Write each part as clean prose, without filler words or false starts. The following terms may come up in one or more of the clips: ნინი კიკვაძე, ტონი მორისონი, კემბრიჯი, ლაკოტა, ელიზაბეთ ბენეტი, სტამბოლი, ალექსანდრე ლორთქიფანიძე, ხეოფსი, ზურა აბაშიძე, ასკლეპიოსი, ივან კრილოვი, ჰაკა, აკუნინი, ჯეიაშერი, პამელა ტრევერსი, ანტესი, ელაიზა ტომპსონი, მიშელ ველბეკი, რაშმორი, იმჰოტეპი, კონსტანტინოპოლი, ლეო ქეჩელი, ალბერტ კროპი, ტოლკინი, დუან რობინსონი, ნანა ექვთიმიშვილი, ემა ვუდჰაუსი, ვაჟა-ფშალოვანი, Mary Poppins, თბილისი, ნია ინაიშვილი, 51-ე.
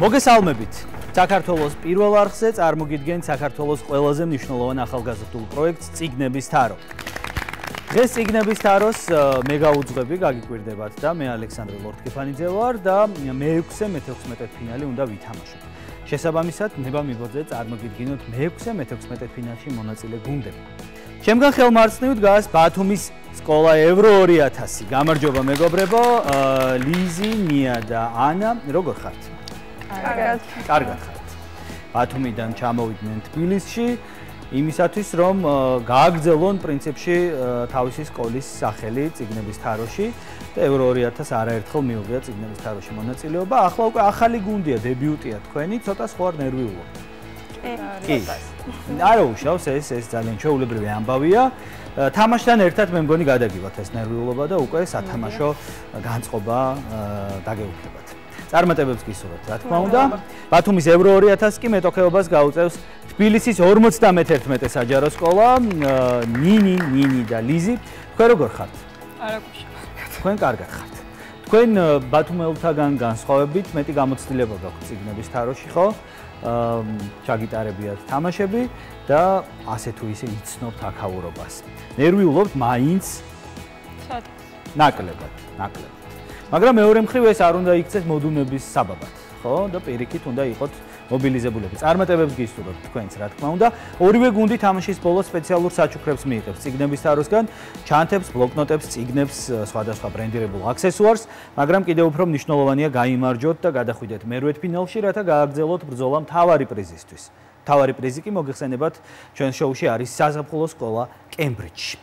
მოგესალმებით. საქართველოს პირველ არხზე წარმოგიდგენთ საქართველოს ყველაზე მნიშვნელოვან ახალგაზრდულ პროექტს ციგნები სტარო. დღეს ციგნები სტაროს მეგაუძღები გაგიკვირდებათ და მე ალექსანდრე ლორთქიფანიძე ვარ და მე-6 მე-16 ფინალი უნდა ვითამაშოთ. შესაბამისად, ნება მიბოძე წარმოგიდგენთ მე-6 მე-16 ფინალში მონაწილე გუნდები. ჩემგან ხელმარწვნივით გას ბათუმის სკოლა ევრო 2000. გამარჯობა მეგობრებო, ლიზი, ნია და ანა, როგორ ხართ? კარგად ხართ. ბათუმიდან ჩამოვიდნენ თბილისში, იმისათვის რომ გააგრძელონ პრინციპში თავისი სკოლის სახელი ციგნების თაროში და ევრო 2000 არაერთხელ მიუღია ციგნების თაროში მონაწილეობა. ახლა უკვე ახალი გუნდია, დებიუტია თქვენი, ცოტა სხვა ნერვიულობთ. კი. არა უშავს ეს ძალიან შეულებრივი ამბავია. თამაშთან ერთად მე მგონი გადაგივათ ეს ნერვიულობა და უკვე სათამაშო განწყობა დაგეუფლებათ. წარმატებებს გისურვებთ, რა თქმა უნდა. ბათუმის ევრო 2000 კი მეტოქეობას გაუწევს თბილისის 51 საჯარო სკოლა. ნინი და ლიზი, თქვენ როგორ ხართ? არა გუშავთ. თქვენ კარგად ხართ. თქვენ ბათუმელთაგან განსხვავებით მეტი გამოცდილება გაქვთ ციგნების თაროში, ხო? ჩაგიტარებიათ თამაშები და ასე თუ ისე იცნობთ აქაურობას. ნერვიულობთ მაინც ნაკლებად. მაგრამ მეორე მხრივ ეს არ უნდა იქცეს მოდუნების საბაბად, ხო? და პირიქით უნდა იყოთ მობილიზებულები. წარმატებებს გისურვებთ თქვენც, რა თქმა უნდა. ორივე გუნდი თამაშის ბოლოს სპეციალურ საჩუქრებს მიიღებს ციგნების თაროსგან, ჩანთებს, ბლოკნოტებს, ციგნებს, სხვადასხვა ბრენდირებულ აქსესუარს, მაგრამ კიდევ უფრო მნიშვნელოვანია გაიმარჯოთ და გადახვიდეთ მე-8 ფინალში, რათა გააგრძელოთ ბრძოლა მთავარი პრიზისთვის. მთავარი პრიზი კი მოგეხსენებათ, ჩვენ შოუში არის საზაფხულო სკოლა კემბრიჯში.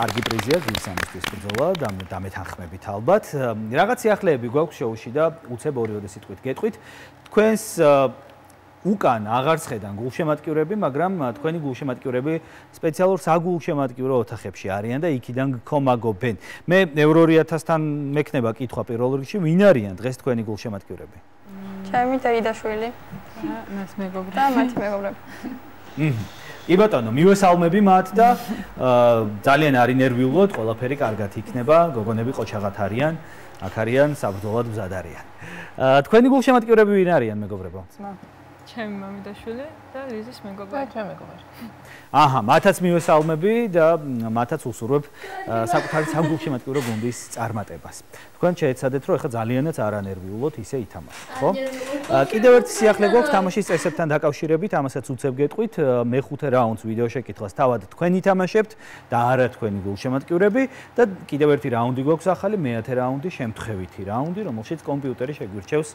კარგი პრიზია გულსამისთვის ბრძოლა და დამეთანხმებით ალბათ. რაღაც სიახლეები გვაქვს შოუში და უცებ ორი-ორი სიტყვით გეტყვით. თქვენს უკან აღარ შეხედან გულშემატკივრები, მაგრამ თქვენი გულშემატკივრები სპეციალურ საგულშემატკივრო ოთახებში არიან და იქიდან გქომაგობენ. მე ევრო 2000-დან მექნება კითხვა პირველ რიგში, ვინ არიან დღეს თქვენი გულშემატკივრები? ჩემი ტერიაშვილი. მას მეგობრები. და მათი მეგობრები. კი ბატონო, მივესალმები მათ და ძალიან არის ნერვიულობთ, ყველაფერი კარგად იქნება, გოგონები ყოჩაღათ არიან, აქ არიან, საბრძოლად მზად არიან. თქვენი გულშემატკივრები ვინ არიან, მეგობრებო? ძმა, ჩემი მამიდაშვილი და ლიზის მეგობარი. და ჩემი მეგობარი. აჰა, მათაც მივესალმები და მათაც უსურვებ საკუთარი საგულშემატკივრო გუნდის წარმატებას. თქვენ შეეცადეთ, რომ ეხლა ძალიანაც არანერვიულობთ, ისე ითამაშოთ, ხო? კიდევ ერთი სიახლე გვაქვს თამაშის წესებთან დაკავშირებით, ამასაც უცებ გეტყვით, მე-5 რაუნდს ვიდეო შეკითხვას თავად თქვენ ითამაშებთ და არა თქვენი გულშემატკივრები და კიდევ ერთი რაუნდი გვაქვს ახალი, მე-10 რაუნდი, შემთხვევითი რაუნდი, რომელშიც კომპიუტერი შეგვირჩევს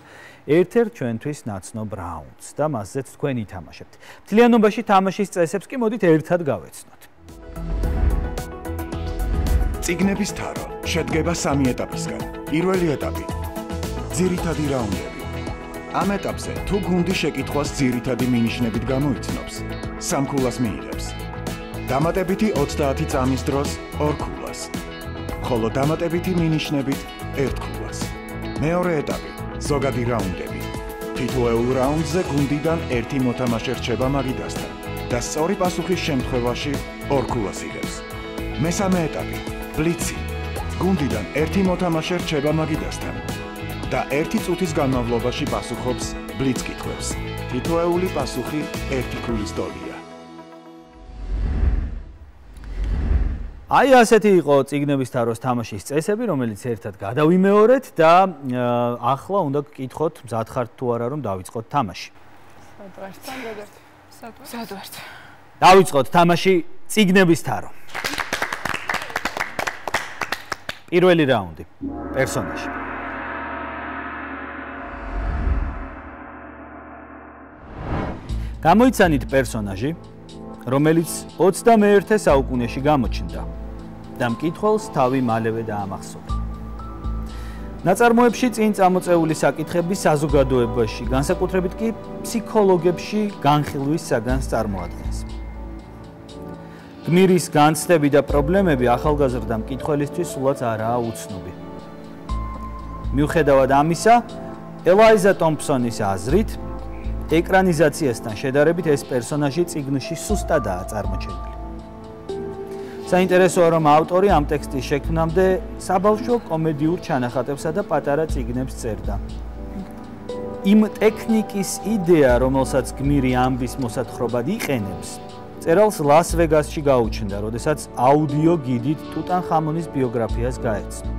ერთ-ერთ ჩვენთვის ნაცნობ რაუნდს და მასზეც თქვენ ითამაშებთ. მთლიანობაში თამაშის წესებს კი მოდით ერთად გავეცნოთ. ციგნების თარო შედგება 3 ეტაპისგან. პირველი ეტაპი ძირითადი რაუნდები. ამ ეტაპზე თუ გუნდი შეკითხვას ძირითადი მინიშნებით გამოიცნობს, 3 ქულას მიიღებს. დამატებითი 30 წამის დროს 2 ქულას, ხოლო დამატებითი მინიშნებით 1 ქულას. მეორე ეტაპი, ზოგადი რაუნდები. თითოეულ რაუნდზე გუნდიდან 1 მოთამაშე რჩება მაგიდასთან და სწორი პასუხის შემთხვევაში 2 ქულას იღებს. მესამე ეტაპი, ბლიცი. გუნდიდან 1 მოთამაშე რჩება მაგიდასთან და 1 წუთის განმავლობაში პასუხობს ბლიცკითხვებს. თითოეული პასუხი 1 ქულის დოლია. აი ასეთი იყო ციგნების თაროს თამაშის წესები, რომელიც ერთად გადავიმეორეთ და ახლა უნდა გკითხოთ, მზად ხართ თუ არა, რომ დავიწყოთ თამაში. სად ვართ? დავიწყოთ თამაში ციგნების თარო. პირველი რაუნდი. პერსონაჟი. გამოიცანით პერსონაჟი, რომელიც 21-ე საუკუნეში გამოჩნდა და მკითხველს თავი მალევე დაამახსოვრა. ნაწარმოებში წინ წამოწეული საკითხები საზოგადოებაში, განსაკუთრებით კი ფსიქოლოგებში განხილვისაგანს წარმოადგენს. გმირის განცდები და პრობლემები ახალგაზრდა მკითხველისთვის სულაც არაა უცნობი. მიუხედავად ამისა, ელაიზა ტომპსონის აზრით, ეკრანიზაციასთან შედარებით ეს პერსონაჟი წიგნში სუსტადაა წარმოჩენილი. საინტერესოა, რომ ავტორი ამ ტექსტის შექმნამდე საბავშვო კომედიურ ჩანახატებსა და პატარა ციგნებს წერდა. იმ ტექნიკის იდეა, რომელსაც გმირი ამბის მოსათხრობად იყენებს, წერალს ლას-ვეგასში გაუჩნდა, როდესაც აუდიო გიდით ტუტანხამონის ბიოგრაფიას გაეცნო.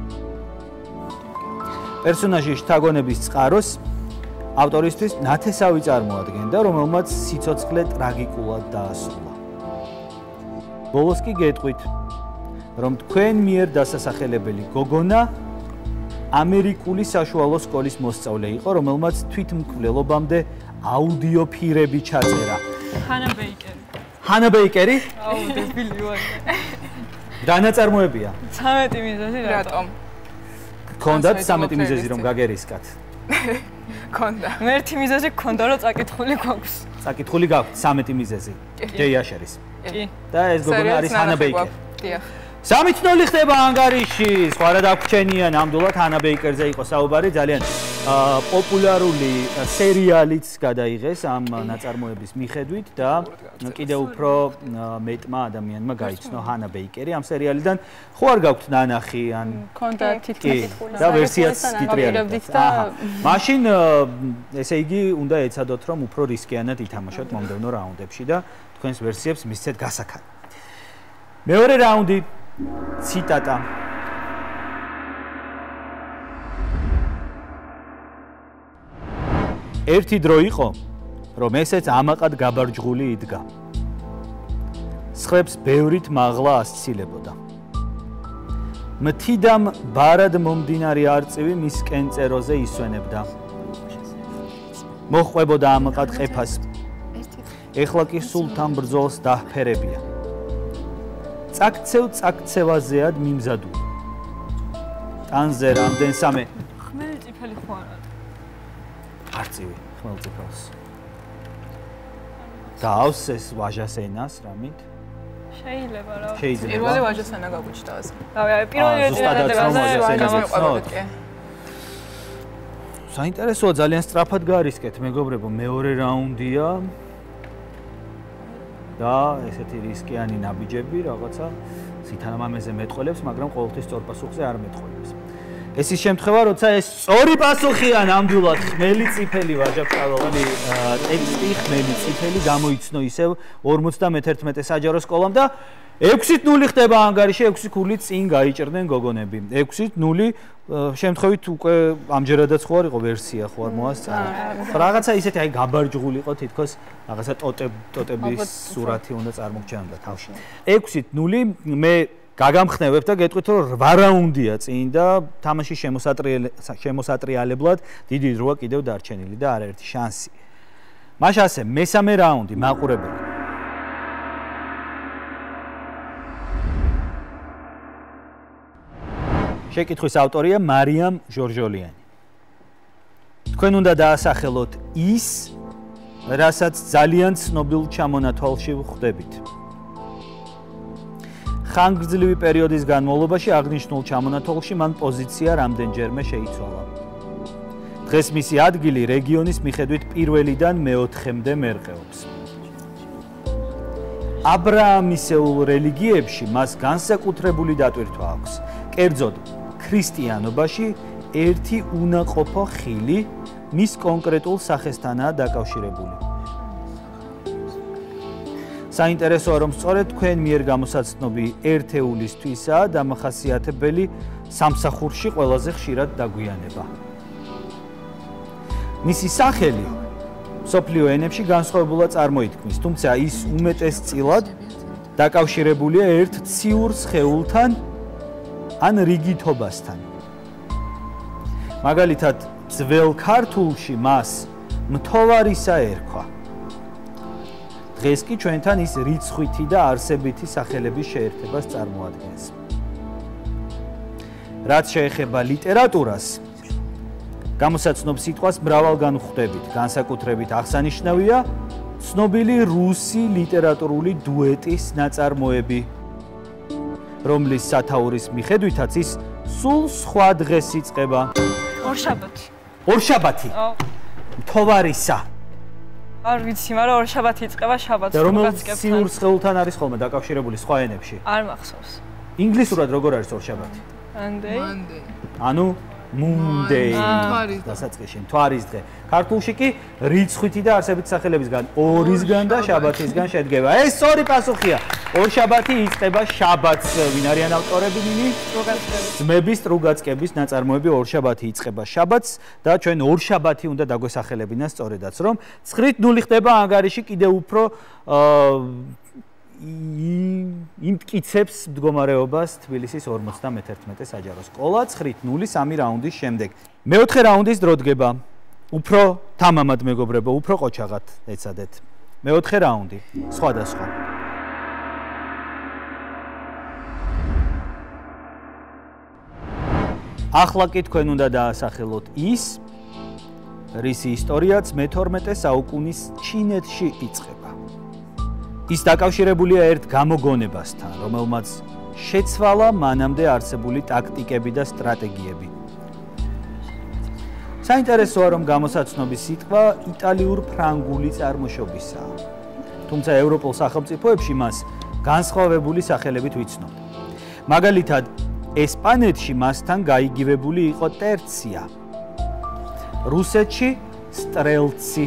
პერსონაჟის შთაგონების წყაროს ავტორისთვის ნათესავი წარმოადგენდა, რომელმაც სიცოცხლე ტრაგიკულად დაასრულა. ბოლოს კი გეტყვით, რომ თქვენ მიერ დასასახელებელი გოგონა ამერიკული საშუალო სკოლის მოსწავლე იყო, რომელმაც თვითმკვლელობამდე აუდიოფირები ჩაწერა. ჰანა ბეიკერი. ჰანა ბეიკერი? აუ, დებილი ვარ. დანაწარმოებია. 13 მიზეზი რატომ? გქონდათ 13 მიზეზი რომ გაგერისკათ. გქონდა. მე ერთი მიზეზი გქონდა რომ წაკითხული გვაქვს. წაკითხული გაქვთ 13 მიზეზი. ჯეიაშერის. კი. და ეს გოგონა არის ჰანა ბეიკერი. დიახ. 3-0 ხდება ანგარიში. სხვა რა დაგვრჩენიან, ამდენად ჰანა ბეიკერზე იყო საუბარი, ძალიან პოპულარული სერიალიც გადაიღეს ამ ნაწარმოების მიხედვით და კიდევ უფრო მეტმა ადამიანმა გაიცნო ჰანა ბეიკერი ამ სერიალიდან. ხო არ გაქვთ ნანახი ან მქონდა თითქმის და ვერსიაც გიტრიალებდით და მაშინ ესე იგი უნდა ეცადოთ რომ უფრო რისკიანად ითამაშოთ მომდევნო რაუნდებში და თქვენს ვერსიებს მისცეთ გასაქანი. მეორე რაუნდი ციტატა. ერთი დრო იყო, რომ ესეც ამაყად გაბარჯგული იდგა. სხლებს ბევრით მაღლა ასცილებოდა. მთიდან ბარად მომდინარე არწივი მის კენწეროზე ისვენებდა. მოჰყვებოდა ამაყად ყეფას. ეხლა კი სულ თან ბრძოლს დაჰფერებია. წაქცევ-წაქცევაზეად მიმზადული. ტანზე რამდენ სამე ხმელწიფელი ხო არა? არწივი ხმელწიფელს. დაავს ეს ვაჟას ენას რამით? შეიძლება რა. პირველი ვაჟას ენა გაგვიჩნდა ასე. პირველი ვაჟას ენა. საინტერესოა, ძალიან სწრაფად გაარისკეთ, მეგობრებო, მეორე რაუნდია. და ესეთი რისკიანი ნაბიჯები რაღაცა სითანამამეზე მეტყოლებს, მაგრამ ყოველთვის სწორ პასუხზე არ მეტყოლებს. ეს ის შემთხვევა, როცა ეს სწორი პასუხია, ნამდვილად ხმელიწიფელი ვაჟა-ფშალოვანი ტექსტი ხმელიწიფელი გამოიცნო ისევ 51 საჯარო სკოლამ და 6-0 ხდება ანგარიში, 6-0 წინ გაიჭრნენ გოგონები. 6-0 შემთხვევით უკვე ამჯერადაც ხო არ იყო ვერსია, ხო არ მოასწარა. რაღაცა ისეთი აი გაბარჯგული იყო თითქოს რაღაცა ტოტების სურათი უნდა წარმოგჩენოდა თავში. 6-0 მე გაგამხნევებ და გეტყვით რომ 8 რაუნდია წინ და თამაში შემოსატრიალებლად დიდი დროა კიდევ დარჩენილი და არაერთი შანსი. მაშ ასე მესამე რაუნდი მაყურებელი. შეკითხვის ავტორია მარიამ ჟორჟოლიანი. თქვენ უნდა დაასახელოთ ის, რასაც ძალიან ცნობილ ჩამონათვალში ვხვდებით. ხანგრძლივი პერიოდის განმავლობაში აღნიშნულ ჩამონათვალში მან პოზიცია რამდენჯერმე შეიცვალა. დღეს მისი ადგილი რეგიონის მიხედვით პირველიდან მეოთხემდე მერყეობს. აბრაამისეულ რელიგიებში მას განსაკუთრებული დატვირთვა აქვს. კერძოდ, ქრისტიანობაში ერთი უნაყოფო ხილი მის კონკრეტულ სახესთანაა დაკავშირებული. საინტერესოა, რომ სწორედ თქვენ მიერ გამოსაცნობი ერთეულისთვისაა დამახასიათებელი სამსახურში ყველაზე ხშირად დაგვიანება. მისი სახელი მსოფლიო ენებში განსხვავებულად წარმოითქმის, თუმცა ის უმეტესწილად დაკავშირებულია ერთ ციურ სხეულთან ან რიგითობასთან. მაგალითად, ძველ ქართულში მას მთოვარისა ერქვა. დღეს კი ჩვენთან ის რიცხვითი და არსებითი სახელების შეერთებას წარმოადგენს. რაც შეეხება ლიტერატურას, გამოსაცნობ სიტყვას მრავალგან ხვდებით. განსაკუთრებით აღსანიშნავია ცნობილი რუსი ლიტერატურული დუეტის ნაწარმოები, რომლის სათაურის მიხედვითაც ის სულ სხვა დღეს იწყება. ორშაბათი. ორშაბათი. მთავარისა. არ ვიცი, მაგრამ ორ შაბათი იწყება შაბათს. და რომელიც სიურ სხეულთან არის ხოლმე დაკავშირებული სხვა ენებში? არ მახსოვს. ინგლისურად როგორ არის ორ შაბათი? Monday. ანუ Monday. დასაწყისში მთვარის დღე. ქართულში კი რიცხვიტი და არსებითი სახელებისგან ორისგან და შაბათისგან შედგება. ეს სწორი პასუხია. ორ შაბათი იწყება შაბათს. ვინ არიან ავტორები ნინი? ძმების ტრუგაცკების ნაწარმოები ორ შაბათი იწყება შაბათს და ჩვენ ორ შაბათი უნდა დაგვესახელებინა სწორედაც რომ 9:00 ხდება ანგარიში კიდევ უფრო იმტკიცებს მდგომარეობას თბილისის 51 საჯარო სკოლა 9:03 რაუნდის შემდეგ. მეოთხე რაუნდის დრო დგება. უფრო თამამად მეგობრებო, უფრო ყოჩაღად ეცადეთ. მეოთხე რაუნდი სხვადასხვა. ახლა კი თქვენ უნდა დაასახელოთ ის, რისი ისტორიაც მე-12 საუკუნის ჩინეთში იწყება. ის დაკავშირებულია ერთ გამოგონებასთან, რომელმაც შეცვალა მანამდე არსებული ტაქტიკები და სტრატეგიები. საინტერესოა, რომ გამოსაცნობის სიტყვა იტალიურ-ფრანგული წარმოშობისაა. თუმცა ევროპულ სახელმწიფოებში მას განსხვავებული სახელებით ვიცნობთ. მაგალითად, ესპანეთში მასთან გაიგივებული იყო ტერცია. რუსეთში სტრელცი,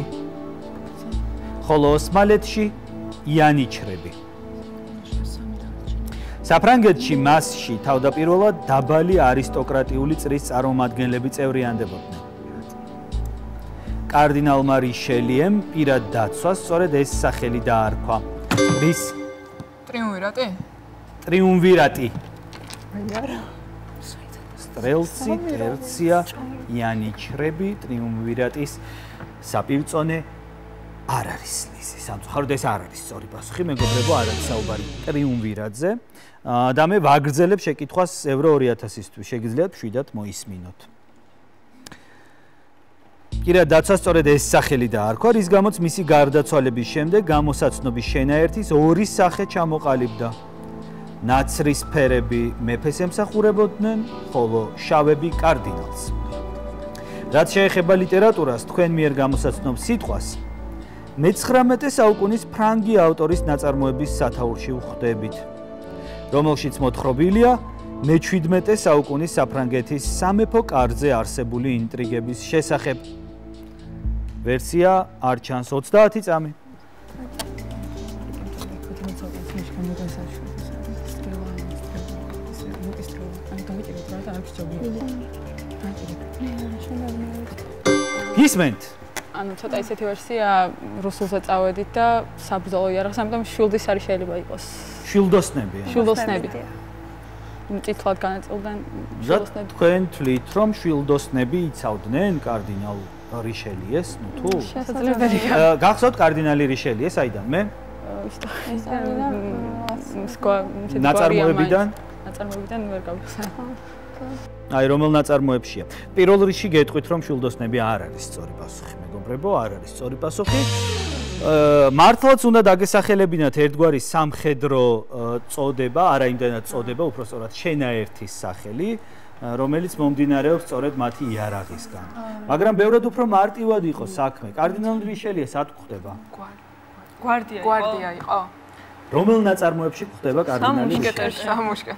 ხოლო ოსმალეთში იანიჩრები. საფრანგეთში მასში თავდაპირველად დაბალი არისტოკრატიული წრის წარმომადგენლები წევრიანდებოდნენ. კარდინალმა რიშელიემ პირად დაცვა სწორედ ეს სახელი დაარქვა. რის ტრიუმვირატი? ტრიუმვირატი. სტრელცი, ტერცია, იანიჩრები, ტრიუმვირატის საპირწონე არ არის ლიზი, სამწუხაროდ ეს არ არის სწორი პასუხი, მეგობრებო, არ არის საუბარი ტრიუმვირატზე. და მე ვაგრძელებ შეკითხვას ევრო 2000-ისთვის, შეგიძლიათ მშვიდად მოისმინოთ. პირად დაცვა სწორედ ეს სახელი დაარქვა, რის გამოც მისი გარდაცვალების შემდეგ გამოსაცნობის შენაერთის ორი სახე ჩამოყალიბდა. ნაცრის ფერები მეფეს ემსახურებოდნენ, ხოლო შავები კარდინალს. რაც შეეხება ლიტერატურას, თქვენ მიერ გამოსაცნობ სიტყვას მე-19 საუკუნის ფრანგი ავტორის ნაწარმოების სათაურში ვხვდებით, რომელშიც მოთხრობილია მე-17 საუკუნის საფრანგეთის სამეფო კარზე არსებული ინტრიგების შესახებ. ვერსია არ ჩანს 30 წამი. გისმენთ? ანუ ცოტა ისეთი ვერსია რუსულზე წავედით და საბრძოლო იარაღს, ამიტომ შილდის არის შეიძლება იყოს. შილდოსნებია. შილდოსნებია. მწითლად განაწილდნენ შილდოსნები. თქვენ თვლით, რომ შილდოსნები იცავდნენ კარდინალ რიშელიეს, ნუ თუ? შესაძლებელია. გახსოვთ კარდინალი რიშელიე საიდანმე? ნაწარმოებიდან? ნაწარმოებიდან ვერ გავიხსენე. აი, რომელ ნაწარმოებშია. პირველ რიგში გეტყვით, რომ შილდოსნები არ არის სწორი პასუხი, მეგობრებო, არ არის სწორი პასუხი. მართლაც უნდა დაგესახელებინათ ერთგვარი სამხედრო წოდება, არა იმდანაც წოდება, უფრო სწორად შენაერთის სახელი, რომელიც მომდინარეობს სწორედ მათი იარაღისგან. მაგრამ ბევრად უფრო მარტივად იყო საქმე. კარდინალ რიშელიეს ათ გვხვდება? გვარდია. გვარდია იყო. რომელ ნაწარმოებში გვხვდება კარდინალი? მუშკეტერი.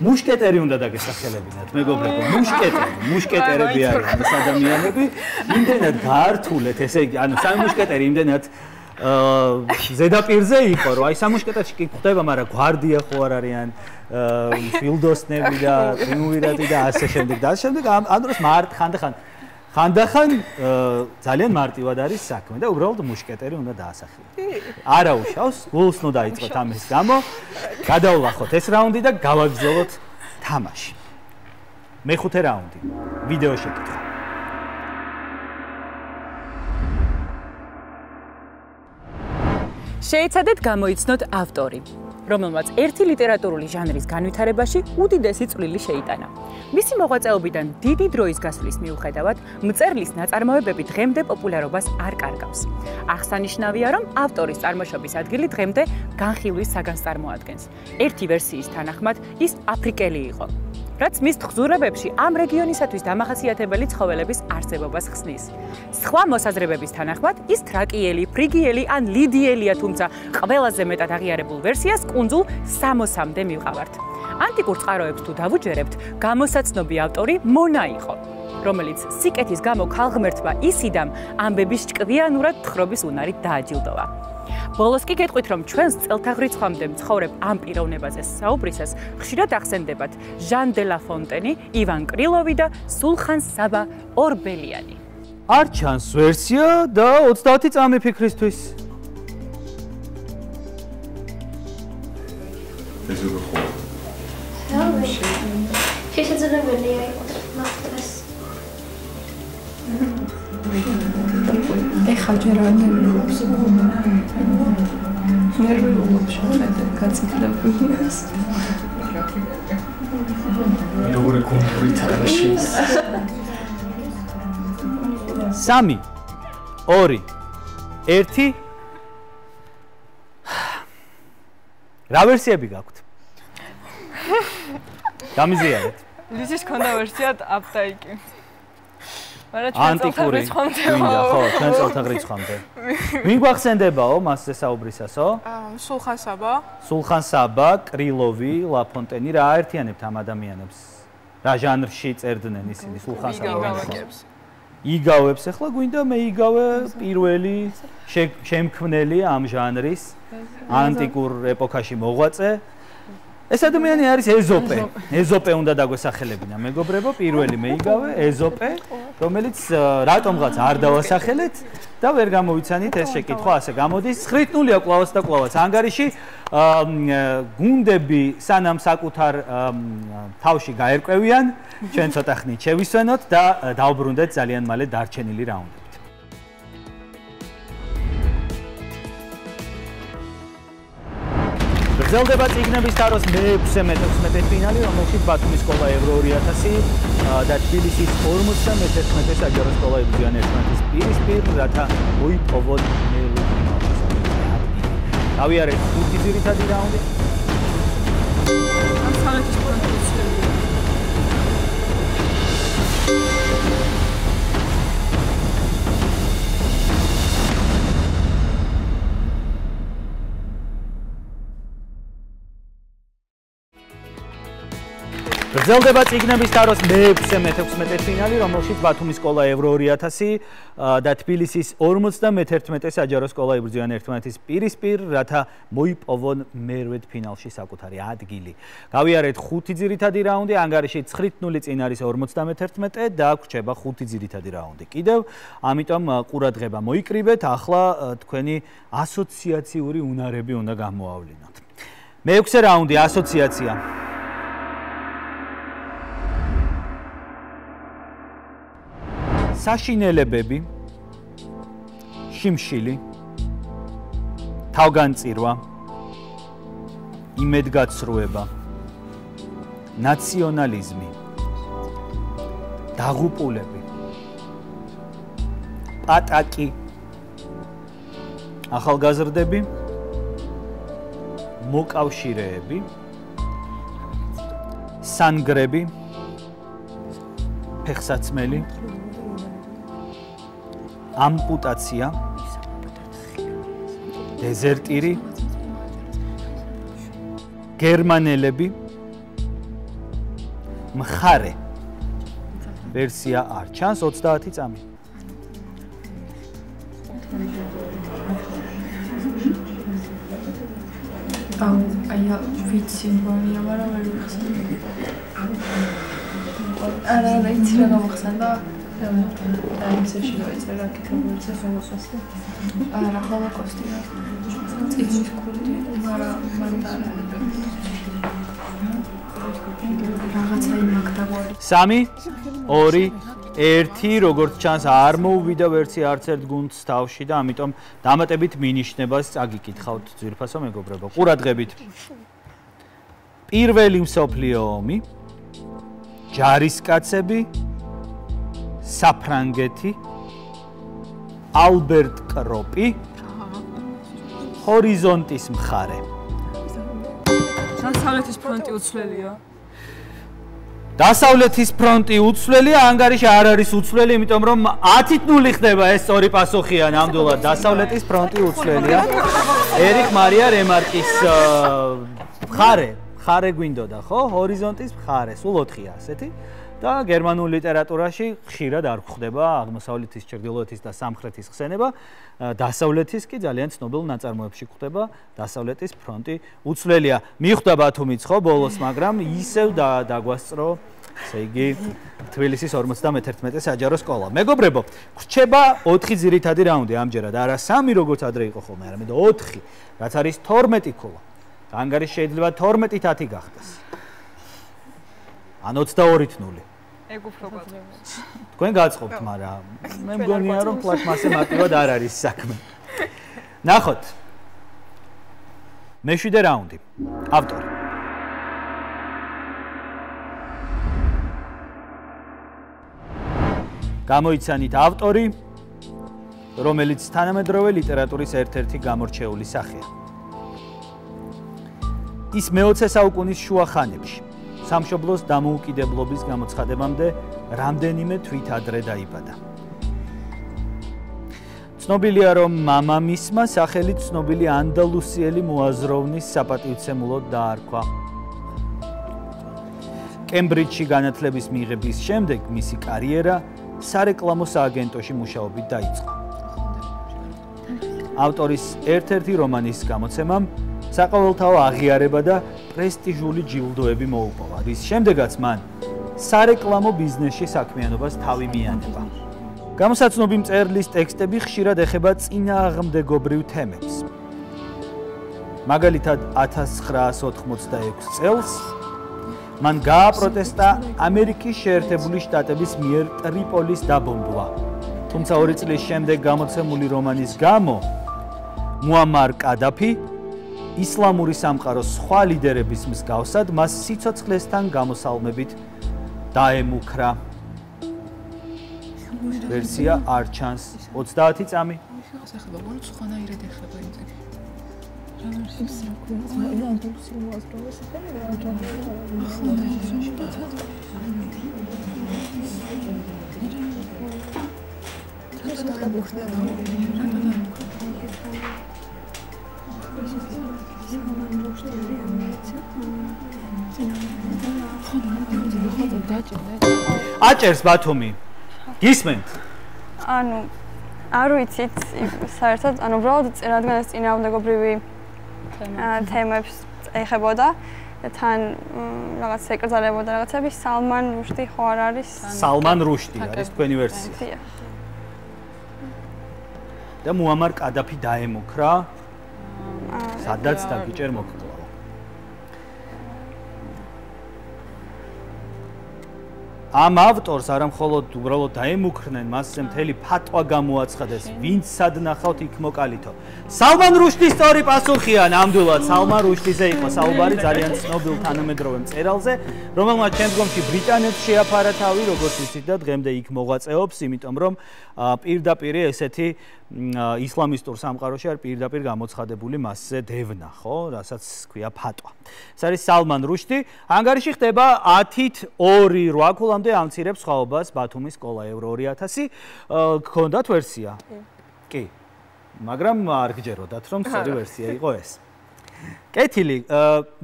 მუშკეტერი უნდა დაგესახელებინათ, მეგობრებო, მუშკეტერი, მუშკეტერები არიან ეს ადამიანები. იმდენად გაართულეთ, ესე იგი, ანუ სამი მუშკეტერი იმდენად ზედაპირზე იყო, რომ აი სამი მუშკეტერში კი გვხვდება, მაგრამ გვარდია ხო არ არიან, შილდოსნები და ტრიუმვირატი და ასე შემდეგ და ასე შემდეგ. ამ დროს ხანდახან ძალიან მარტივად არის საქმე და უბრალოდ მუშკეტერი უნდა დაასახელოთ. არა უშავს, გულს უნდა დაიწყოთ ამის გამო. გადავლახოთ ეს რაუნდი და გავაგრძელოთ თამაში. მეხუთე რაუნდი. ვიდეო შეკითხვა. შეეცადეთ გამოიცნოთ ავტორი, რომელმაც ერთი ლიტერატურული ჟანრის განვითარებაში უდიდესი წვლილი შეიტანა. მისი მოღვაწეობიდან დიდი დროის გასვლის მიუხედავად, მწერლის ნაწარმოებები დღემდე პოპულარობას არ კარგავს. აღსანიშნავია, რომ ავტორის წარმოშობის ადგილი დღემდე განხილვის საგანს წარმოადგენს. ერთი ვერსიის თანახმად, ის აფრიკელი იყო. რაც მის თხზულებებში ამ რეგიონისათვის დამახასიათებელი ცხოველების არსებობას ხსნის. სხვა მოსაზრებების თანახმად, ის თრაკიელი, ფრიგიელი ან ლიდიელია, თუმცა ყველაზე მეტად აღიარებულ ვერსიას კუნძულ სამოსამდე მივყავართ. ანტიკურ წყაროებს თუ დავუჯერებთ, გამოსაცნობი ავტორი მონა იყო, რომელიც სიკეთის გამო ქალღმერთმა ისიდამ ამბების ჭკვიანურად თხრობის უნარით დააჯილდოვა. ბოლოს კი გეტყვით, რომ ჩვენს წელთაღრიცხვამდე მცხოვრებ ამ პიროვნებაზე საუბრისას ხშირად ახსენდებათ ჟან დე ლა ფონტენი, ივან კრილოვი და სულხან-საბა ორბელიანი. არ ჩანს ვერსია და 30 წამი ფიქრისთვის. ეს იყო ხო? შესაძლებელია იყოს მართლაც. ეხლა ჯერ არ ნერვიულობს. ნერვიულობს შეიძლება გაწითლებული. მეორე კონფლიქტში. 3 2 1 რა ვერსიები გაქვთ? გამიზიარეთ. ლიზის ქონდა ვერსია აპტაიკი. ანტიკური გვინდა ხო ჩვენ წელთაღრიცხვამდე. მიგვახსენდებაო მასზე საუბრისასო? სულხან-საბა. სულხან-საბა, კრილოვი, ლაფონტენი რა აერთიანებთ ამ ადამიანებს? რა ჟანრში წერდნენ ისინი სულხან-საბას? იგავებს ახლა გვინდა მე იგავე პირველი შემქმნელი ამ ჟანრის ანტიკურ ეპოქაში მოღვაწე. ეს ადამიანი არის ეზოპე. ეზოპე უნდა დაგვესახელებინა მეგობრებო, პირველი მეიგავე ეზოპე, რომელიც რატომღაც არ დავასახელეთ და ვერ გამოვიცანით ეს შეკითხვა ასე გამოდის. ხრიტნულია კლავაც და კლავაც ანგარიში. გუნდები სანამ საკუთარ თავში გაერკვევიან, ჩვენ ცოტა ხნით შევისვენოთ და დავბრუნდეთ ძალიან მალე დარჩენილი რაუნდით. გრძელდება ციგნები სტაროს მე-16 ფინალი, რომელშიც ბათუმის სკოლა ევრო 2000 და თბილისის 51 საჯარო სკოლა იბრძვიან ერთმანეთს პირისპირ, რათა მოიპოვონ მეორე ფინალს. დავიარეთ 5 ძირითადი რაუნდი. სამსახურის პროდუქცია. გრძელდება ციგნების სტაროს მე-16 ფინალი, რომელშიც ბათუმის სკოლა ევრო 2000 და თბილისის 51 საჯარო სკოლა იბრძვიან ერთმანეთის პირისპირ, რათა მოიპოვონ მერვედ ფინალში საკუთარი ადგილი. გავიარეთ 5 ძირითადი რაუნდი, ანგარიში 9-0 წინ არის 51 და გვჭირდება 5 ძირითადი რაუნდი. კიდევ, ამიტომ ყურადღება მოიკრიბეთ, ახლა თქვენი ასოციაციური უნარები უნდა გამოავლინოთ. მე-6 რაუნდი ასოციაცია. საშინელებები, შიმშილი, თავგანწირვა, იმედგაცრუება, ნაციონალიზმი, დაღუპულები, პატაკი, ახალგაზრდები, მოკავშირეები, სანგრები, ფეხსაცმელი, ამპუტაცია, დეზერტირი, გერმანელები, მხარე. ვერსია არ ჩანს 30 წამი. აი ვიცი რომ იამარა ვერ ხსენე. არა ვიცი რა გამახსენდა. I'm so sure it's a lucky community for us. I'm a Holocaust. It's cool. Sami, Ori, Erti, Rogor Chance, Armo, Vida Versi, Arched Guns, Taushi, Damitom, Damat a bit minish, Nebas, Agikit, how to Zirpasomego, Urad Rabbit. Irvelim Sopliomi, Jaris Katsebi. საფრანგეთი, ალბერტ კროპი, ჰორიზონტის მხარე. დასავლეთის ფრონტი უცვლელია. დასავლეთის ფრონტი უცვლელია, ანგარიში არ არის უცვლელი, იმიტომ რომ 10-0 ხდება ეს სწორი პასუხია ნამდვილად. დასავლეთის ფრონტი უცვლელია. ერიხ მარია რემარკის მხარე გვინდოდა, ხო? ჰორიზონტის მხარე, სულ 4-ია ასეთი. და გერმანულ ლიტერატურაში ხშირად არ გვხვდება აღმოსავლეთის, ჩრდილოეთის და სამხრეთის ხსენება. დასავლეთის კი ძალიან ცნობილ ნაწარმოებში გვხვდება, დასავლეთის ფრონტი უცვლელია. მიხვდა ბათუმიც ხო ბოლოს, მაგრამ ისევ დაგვასწრო, ესე იგი, თბილისის 51 საჯარო სკოლა. მეგობრებო, გვჭება 4 ძირითადი რაუნდი ამჯერად, არა 3 როგორც ადრე იყო ხოლმე, არამედ 4, რაც არის 12 ქულა. ანგარიში შეიძლება 12-ით 10 გახდეს. ან 22-0. ეგ უფრო გვაძლევს. თქვენ გაწყობთ, მაგრამ მე მგონია რომ პლატმასე მარტივად არ არის საქმე. ნახოთ. მე-7 რაუნდი. ავტორი. გამოიცანით ავტორი, რომელიც თანამედროვე ლიტერატურის ერთ-ერთი გამორჩეული სახეა. ის მე-20 საუკუნის შუა ხანებში სამშობლოს დამოუკიდებლობის გამოცხადებამდე რამდენიმე თვით ადრე დაიბადა. ცნობილია, რომ მამამისმა სახელი ცნობილი ანდალუსიელი მოაზროვნის საპატივცემულოდ დაარქვა. კემბრიჯში განათლების მიღების შემდეგ მისი კარიერა სარეკლამო სააგენტოში მუშაობით დაიწყო. ავტორის ერთ-ერთი რომანის გამოცემამ საყოველთაო აღიარება და პრესტიჟული ჯილდოები მოუპოვა, რის შემდეგაც მან სარეკლამო ბიზნესში საქმიანობას თავი მიანება. გამოსაცნობი მწერლის ტექსტები ხშირად ეხება წინააღმდეგობრივ თემებს. მაგალითად 1986 წელს მან გააპროტესტა ამერიკის შეერთებული შტატების მიერ ტრიპოლის დაბომბვა. თუმცა 2 წლის შემდეგ გამოცემული რომანის გამო მუამარ კადაფი ისლამური სამყაროს სხვა ლიდერების მსგავსად მას სიცოცხლესთან გამოსალმებით დაემუქრა. ვერსია არ ჩანს. 30 წამი. აჭერს ბათუმი. გისმენთ? ანუ არ ვიცით საერთოდ, ანუ უბრალოდ რადგან ეს წინააღმდეგობრივი თემებს ეხებოდა, თან რაღაც ეკრძალებოდა რაღაცები, სალმან რუშდი ხო არ არის? სალმან რუშდი არის თქვენი ვერსია. და მუამარ კადაფი დაემუქრა. სადაც დაგიჭერ მოკვლავა. ამ ავტორს არა მხოლოდ უბრალოდ დაემუქრნენ, მასზე მთელი ფატვა გამოაცხადეს, ვინც სადნახავთ იქ მოკალითო. სალმან რუშდის სწორი პასუხია ნამდვილად. სალმან რუშდიზე იყო საუბარი, ძალიან ცნობილ თანამედროვე მწერალზე, რომელმაც შემდგომში ბრიტანეთს შეაფარა თავი, როგორც ვიცით, და დღემდე იქ მოღვაწეობს, იმიტომ რომ პირდაპირ ესეთი ისლამისტურ სამყაროში არ პირდაპირ გამოცხადებული მასზე დევნა, ხო, რასაც ქვია ფატვა. ეს არის სალმან რუშდი. ანგარიში ხდება 10-2 რვაკულამდე ამცირებს სხვაობას ბათუმის სკოლა ევრო 2000. გქონდათ ვერსია? კი. მაგრამ არ გჯეროდათ, რომ სწორი ვერსია იყო ეს. კეთილი,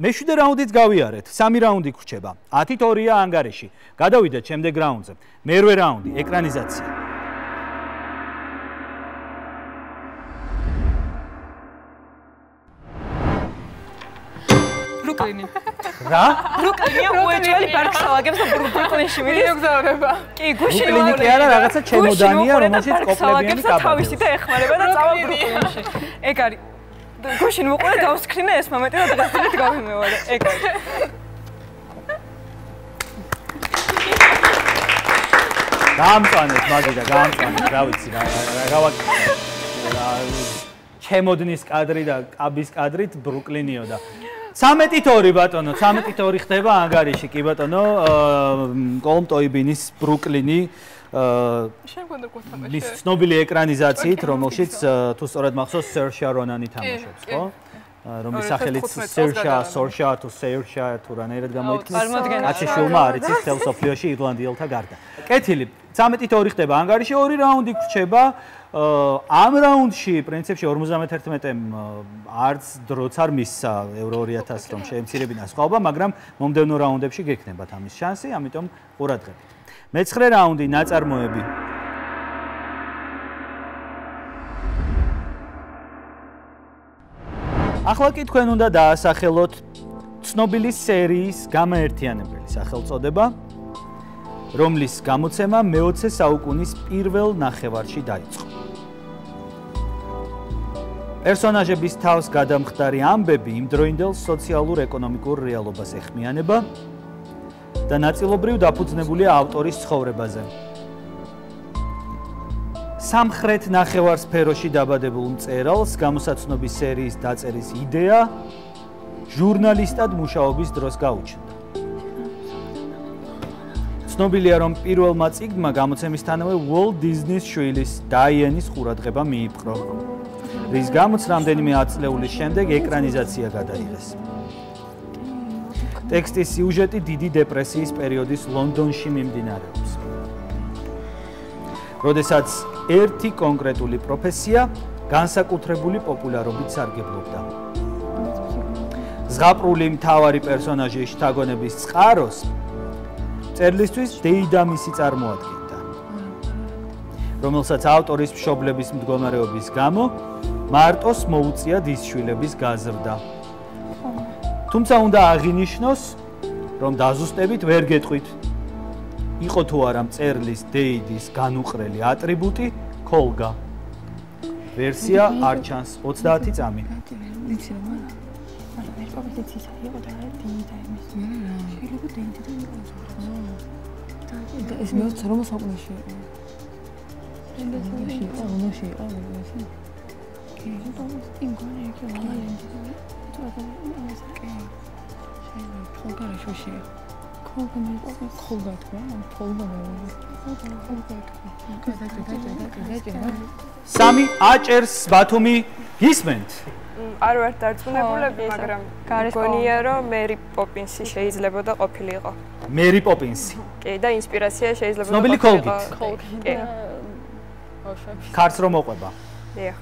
მე-7 რაუნდიც გავიარეთ. 3 რაუნდი გრჩება. 10-2-ია ანგარიში. გადავიდეთ შემდეგ რაუნდზე. მე-8 რაუნდი, ეკრანიზაცია. რა? რუკინია უეჭველი პარკსალაგებს ბრუკლინში მიდის გზავრება. კი, გუშინია არა, რაღაცა ჩემოდანია, რომელშიც კოპლებიანი კაბა. თავისი და ეხმარება და წავა ბრუკლინში. ეგ არის. გუშინ მოყოლა დავსკრინა ეს მომენტი და დღესდღეობით გავიმეორე. ეგ არის. გამწვანეთ მაგი და გამწვანეთ, რა ვიცი, რა გავაკეთე. ჩემოდნის კადრი და კაბის კადრით ბრუკლინიოდა. 13-2 ბატონო, 13-2 ხდება ანგარიში, კი ბატონო, კოლმტოიბინის ბრუკლინი მის ცნობილი ეკრანიზაციით, რომელშიც თუ სწორად მახსოვს სერ შარონანი თამაშობს, ხო? რომის სახელიც სერშა, სორშა თუ სერშა თუ რანაირად გამოიქცეს. ათშეულმა არ იცის თელ სოფლიოში ირლანდიელთა გარდა. კეთილი 13-ით 2 ხდება ანგარიში, 2 რაუნდი გრჩება. ამ რაუნდში პრინციპში 51-ემ არც დროც არ მისცა ევრო 2000 რომ შეემცირებინა სხვაობა, მაგრამ მომდევნო რაუნდებში გეკნებათ ამის შანსი, ამიტომ ყურადღებით. მე-9 რაუნდი ნაწარმოები. ახლა კი თქვენ უნდა დაასახელოთ ცნობილი სერიის გამაერთიანებელი სახელწოდება, რომლის გამოცემა მე-20 საუკუნის პირველ ნახევარში დაიწყო. პერსონაჟების თავს გადამხდარი ამბები იმდროინდელ სოციალურ-ეკონომიკურ რეალობას ეხმიანება და ნაწილობრივ დაფუძნებულია ავტორის ცხოვრებაზე. სამხრეთ ნახევარსფეროში დაბადებულ მწერალს გამოსაცნობის სერიის დაწერის იდეა ჟურნალისტად მუშაობის დროს გაუჩნდა. ცნობილია, რომ პირველმა წიგნმა გამოცემისთანავე უოლტ დიზნის შვილის დაიანის ყურადღება მიიპყრო, რის გამოც რამდენიმე ათწლეულის შემდეგ ეკრანიზაცია გადაიღეს. ტექსტის სიუჟეტი დიდი დეპრესიის პერიოდის ლონდონში მიმდინარეობს. როდესაც ერთი კონკრეტული პროფესია განსაკუთრებული პოპულარობით სარგებლობდა. ზღაპრული მთავარი პერსონაჟი შთაგონების წყაროს მწერლისთვის დედამისი წარმოადგენდა, რომელსაც ავტორის მშობლების მდგომარეობის გამო მარტოს მოუწია დისშვილების გაზრდა. თუმცა უნდა აღინიშნოს, რომ დაზუსტებით ვერ გეტყვით, იყო თუ არა მწერლის დეიდის განუყრელი ატრიბუტი ქოლგა. ვერსია არ ჩანს 30 წამი. ეს მეც რომ საყურეში. Sami Achers Batumi Hisment. Arwar Tartsunebulebi, მაგრამ გონია რომ Mary Poppins შეიძლება და ყოფილიყო. Mary Poppins. კი და ინსპირაცია შეიძლება და ყოფილიყო. ქარს რომ მოყვება. დიახ.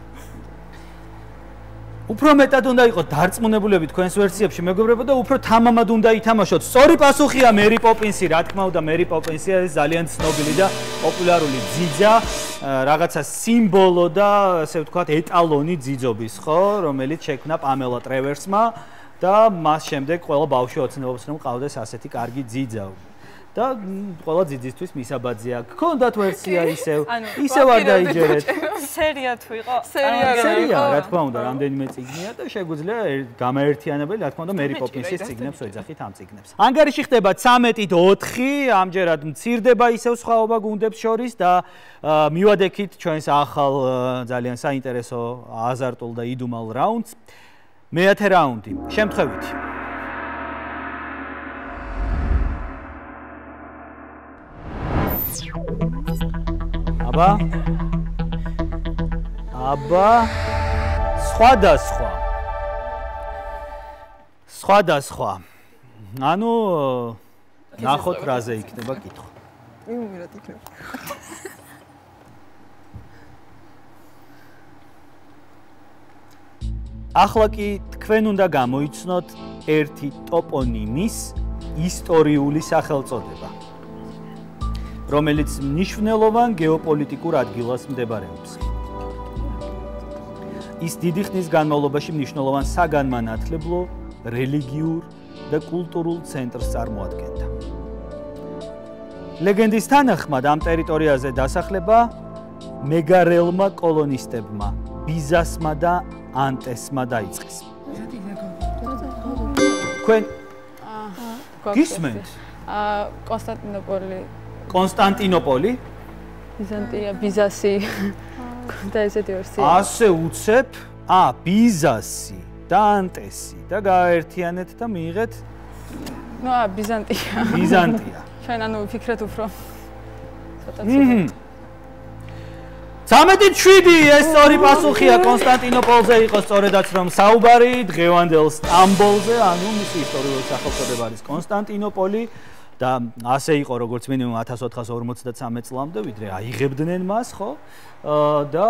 უფრო მეტად უნდა იყოს დარწმუნებულები თქვენს ვერსიებში მეგობრებო და უფრო თამამად უნდა ითამაშოთ. სწორი პასუხია მერი პოპინსი, რა თქმა უნდა მერი პოპინსი არის ძალიან ცნობილი და პოპულარული ძიძა, რაღაცა სიმბოლო და ასე ვთქვათ ეტალონი ძიძობის, ხო, რომელიც შექმნა პამელა ტრევერსმა და მას შემდეგ ყველა ბავშვი ოცნებობს რომ ყავდეს ასეთი კარგი ძიძა და ყველა ძიძისთვის მისაბაძია. გქონდათ ვერსია ისევ არ დაიჯერეთ. სერია თუ იყო? სერია, რა თქმა უნდა, რამდენიმე წიგნია და შეგვიძლია გამაერთიანებელი, რა თქმა უნდა, მერი პოპინსის წიგნებს ვეძახით ამ წიგნებს. ანგარიში ხდება 13-4, ამჯერად მცირდება ისევ სხვაობა გუნდებს შორის და მივადექით ჩვენს ახალ ძალიან საინტერესო აზარტულ და იდუმალ რაუნდს. მეათე რაუნდი. შემთხვევით. აბა სხვადასხვა ანუ ნახოთ რაზე იქნება კითხვა. იმერად იქნება. ახლა კი თქვენ უნდა გამოიცნოთ ერთი ტოპონიმის ისტორიული სახელწოდება, რომელიც მნიშვნელოვან გეოპოლიტიკურ ადგილას მდებარეობს. ის დიდი ხნის განმავლობაში მნიშვნელოვან საგანმანათლებლო, რელიგიურ და კულტურულ ცენტრს წარმოადგენდა. ლეგენდის თანახმად, ამ ტერიტორიაზე დასახლება მეგარელმა კოლონისტებმა, ბიზასმა და ანტესმა დაიწყეს. თქვენ გისმენთ? კონსტანტინოპოლი, ბიზანტია, ბიზასი და ესეთი ვერსია. ასე უცებ, ბიზასი და ანტესი და გააერთიანეთ და მიიღეთ. ბიზანტია. ჩვენ ვფიქრეთ უფრო. 13-7 ეს სწორი პასუხია კონსტანტინოპოლზე იყო სწორედაც რომ საუბარი დღევანდელ სტამბოლზე ანუ მისი ისტორიული სახელწოდება არის კონსტანტინოპოლი და ასე იყო როგორც მინიმუმ 1453 წლამდე ვიდრე აიღებდნენ მას ხო და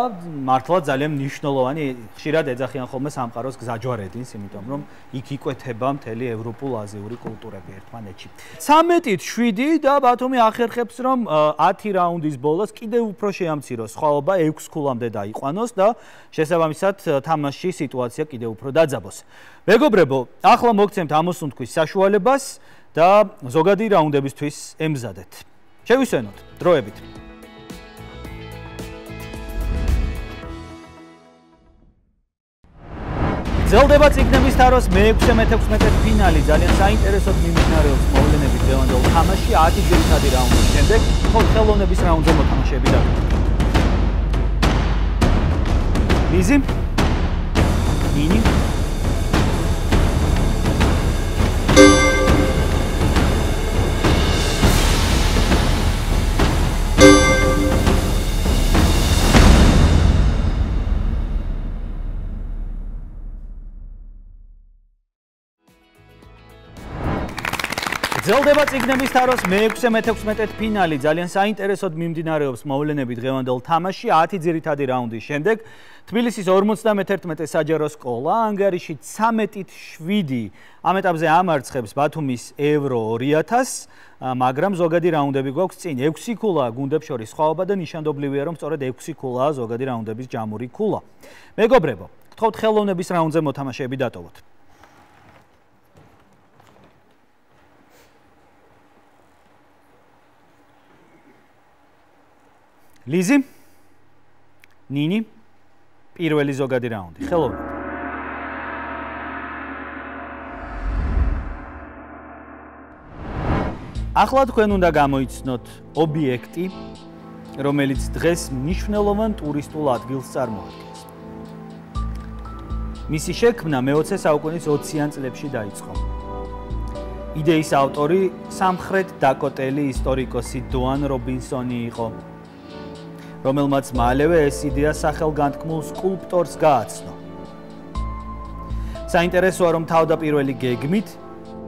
მართლა ძალიან მნიშვნელოვანი ხშირად ეძახიან ხოლმე სამყაროს გზაჯვარედინს იმიტომ რომ იქ იკვეთება მთელი ევროპულ-აზიური კულტურები ერთმანეთში 13-7 და ბათუმი ახერხებს რომ 10 რაუნდის ბოლოს კიდევ უფრო შეამციროს სხვაობა 6 ქულამდე დაიყვანოს და შესაბამისად თამაშის სიტუაცია კიდევ უფრო დაძაბოს მეგობრებო ახლა მოგცემთ 65-თვის საშუალებას და ზოგადი რაუნდებისთვის ემზადეთ. შევისვენოთ დროებით. გრძელდება ციგნების სტაროს მე-16 ფინალი. ძალიან საინტერესოდ მიმდინარეობს მოვლენები დღევანდელ თამაშში 10 ძირითადი რაუნდის შემდეგ, ხოლო ხელოვნების რაუნდზე მოთამაშეები დაგვრჩება. ლიზი? ნინი? გრძელდება ციგნების სტაროს მე-16 ფინალი. ძალიან საინტერესოდ მიმდინარეობს მოვლენები დღევანდელ თამაშში 10 ძირითადი რაუნდის შემდეგ. თბილისის 51 საჯარო სკოლა ანგარიში 13-7 ამ ეტაპზე ამარცხებს ბათუმის ევრო 2000, მაგრამ ზოგადი რაუნდები გვაქვს წინ. 6 ქულა გუნდებს შორის სხვაობა და ნიშანდობლივია რომ სწორედ 6 ქულაა ზოგადი რაუნდების ჯამური ქულა. მეგობრებო, გთხოვთ ხელოვნების რაუნდზე მოთამაშეები დატოვოთ. ლიზი ნინი პირველი ზოგადი რაუნდი ხელოვნები ახლა თქვენ უნდა გამოიცნოთ ობიექტი რომელიც დღეს მნიშვნელოვან ტურისტულ ადგილს წარმოადგენს მისი შექმნა მე-20 საუკუნის 20-იან წლებში დაიწყო იდეის ავტორი სამხრეთ დაკოტელი ისტორიკოსი დუან რობინსონი იყო რომელმაც მალევე ეს იდეა სახელგანთქმულ სკულპტორს გააცნო. საინტერესოა რომ თავდაპირველი გეგმით